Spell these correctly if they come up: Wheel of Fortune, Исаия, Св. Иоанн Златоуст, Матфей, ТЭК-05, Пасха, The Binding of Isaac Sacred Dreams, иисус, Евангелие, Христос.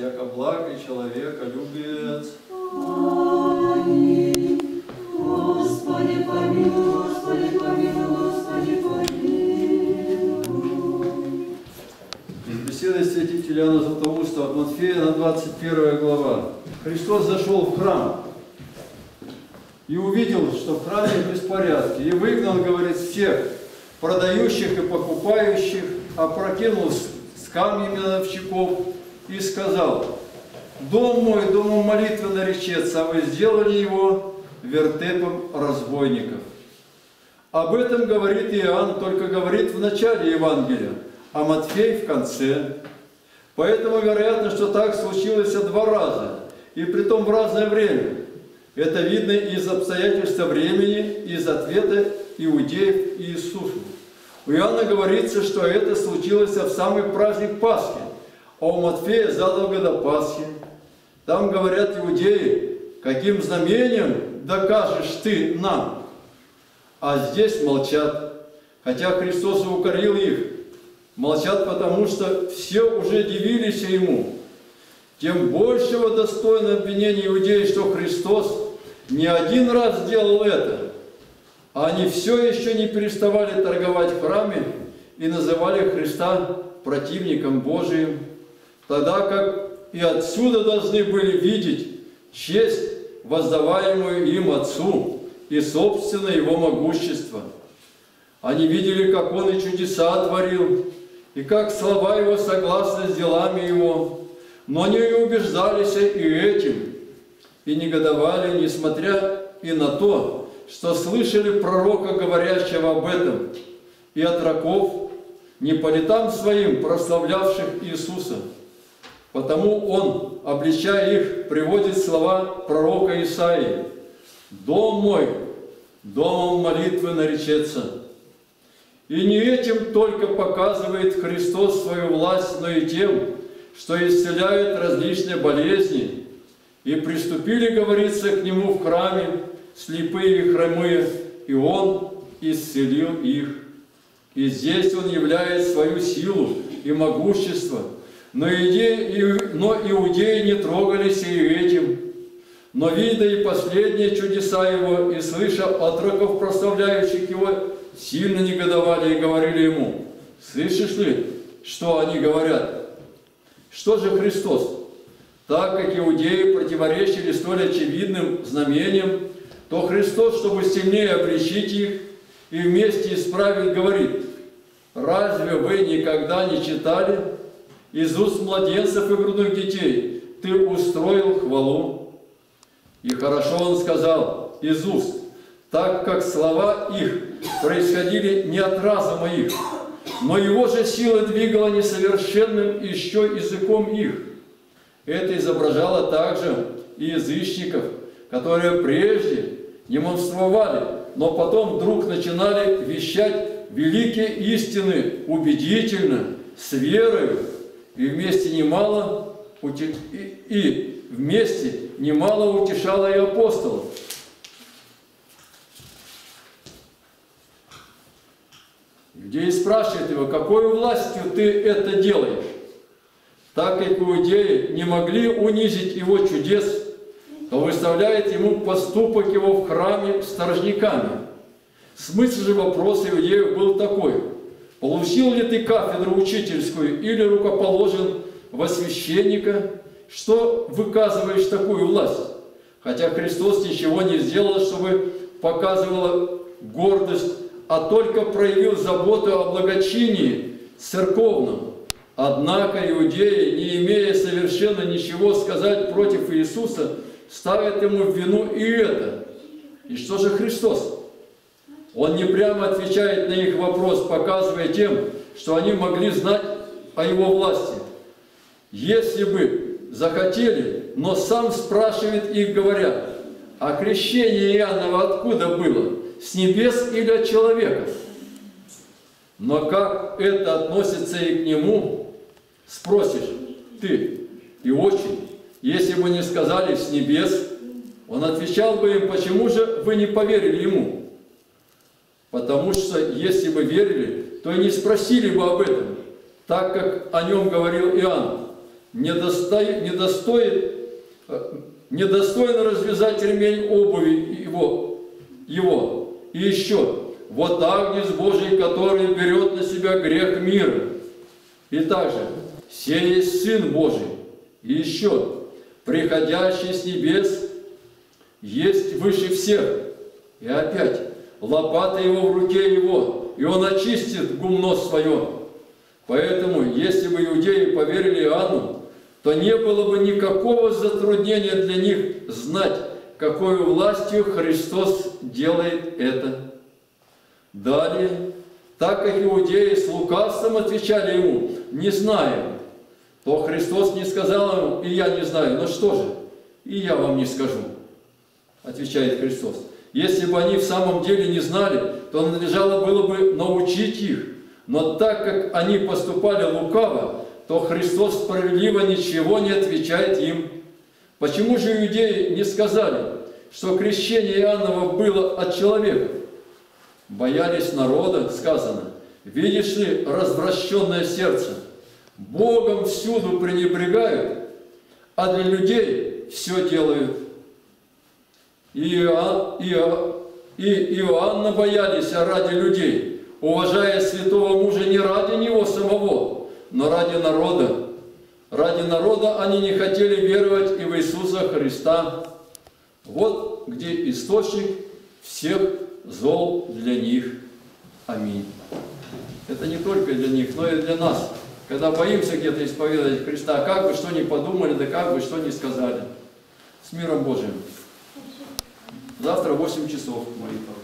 яко благо человека любец. Аминь. Господи, помилуй, Господи, помилуй, Господи, помилуй. Из беседы святителя Иоанна Златоуста от Матфея на 21 глава. Христос зашел в храм и увидел, что в храме беспорядки, и выгнал, говорит, всех продающих и покупающих, опрокинул камнями ловчаков и сказал: «Дом мой домом молитвы наречется, а вы сделали его вертепом разбойников». Об этом говорит Иоанн, только говорит в начале Евангелия, а Матфей в конце. Поэтому вероятно, что так случилось два раза, и притом в разное время. Это видно из обстоятельств времени, из ответа иудеев и Иисусу. У Иоанна говорится, что это случилось в самый праздник Пасхи, а у Матфея задолго до Пасхи. Там говорят иудеи: «Каким знамением докажешь ты нам?» А здесь молчат, хотя Христос укорил их. Молчат, потому что все уже дивились Ему. Тем большего достойно обвинения иудеи, что Христос не один раз делал это. Они все еще не переставали торговать в храме и называли Христа противником Божиим, тогда как и отсюда должны были видеть честь, воздаваемую им Отцу, и собственно Его могущество. Они видели, как Он и чудеса творил, и как слова Его согласны с делами Его, но они и убеждались и этим, и негодовали, несмотря и на то, что слышали пророка, говорящего об этом, и от раков, не по летам своим прославлявших Иисуса. Потому он, обличая их, приводит слова пророка Исаии: «Дом мой домом молитвы наречется». И не этим только показывает Христос свою власть, но и тем, что исцеляет различные болезни. «И приступили, говорится, к нему в храме слепые и хромые, и он исцелил их». И здесь он являет свою силу и могущество. Но иудеи не трогались и этим. Но видя и последние чудеса его, и слыша от раков прославляющих его, сильно негодовали и говорили ему: «Слышишь ли, что они говорят?» Что же Христос? Так как иудеи противоречили столь очевидным знамениям, то Христос, чтобы сильнее обличить их и вместе исправить, говорит: «Разве вы никогда не читали? Из уст младенцев и грудных детей ты устроил хвалу». И хорошо он сказал «из уст», так как слова их происходили не от разума их, но его же сила двигала несовершенным еще языком их. Это изображало также и язычников, которые прежде не монстровали, но потом вдруг начинали вещать великие истины убедительно, с верою, и вместе немало утешало и апостолов. Иудеи спрашивают его: «Какой властью ты это делаешь?» Так как иудеи не могли унизить его чудес, то выставляет ему поступок его в храме сторожниками. Смысл же вопроса иудеев был такой: «Получил ли ты кафедру учительскую или рукоположен во священника? Что выказываешь такую власть?» Хотя Христос ничего не сделал, чтобы показывала гордость, а только проявил заботу о благочинии церковном. Однако иудеи, не имея совершенно ничего сказать против Иисуса, ставит ему в вину и это. И что же Христос? Он не прямо отвечает на их вопрос, показывая тем, что они могли знать о его власти, если бы захотели, но сам спрашивает их, говоря: «А крещение Иоаннова откуда было? С небес или от человека?» Но как это относится и к нему, спросишь ты, и очень. Если бы не сказали «с небес», он отвечал бы им: «Почему же вы не поверили ему?» Потому что если бы верили, то и не спросили бы об этом, так как о нем говорил Иоанн. недостойно развязать ремень обуви его. И еще, вот Агнец Божий, который берет на себя грех мира. И также, сей есть Сын Божий. И еще, приходящий с небес есть выше всех. И опять, лопата его в руке его, и он очистит гумно свое. Поэтому, если бы иудеи поверили Иоанну, то не было бы никакого затруднения для них знать, какой властью Христос делает это. Далее, так как иудеи с лукавством отвечали ему, не знаем, то Христос не сказал им, и я не знаю, ну что же, и я вам не скажу, отвечает Христос. Если бы они в самом деле не знали, то надлежало было бы научить их. Но так как они поступали лукаво, то Христос справедливо ничего не отвечает им. Почему же иудеи не сказали, что крещение Иоаннова было от человека? Боялись народа, сказано, видишь ли развращенное сердце? Богом всюду пренебрегают, а для людей все делают. И Иоанна боялись ради людей, уважая святого мужа не ради него самого, но ради народа. Ради народа они не хотели веровать и в Иисуса Христа. Вот где источник всех зол для них. Аминь. Это не только для них, но и для нас. Когда боимся где-то исповедовать Христа, как бы что ни подумали, да как бы что ни сказали. С миром Божиим. Завтра в 8 часов молитва.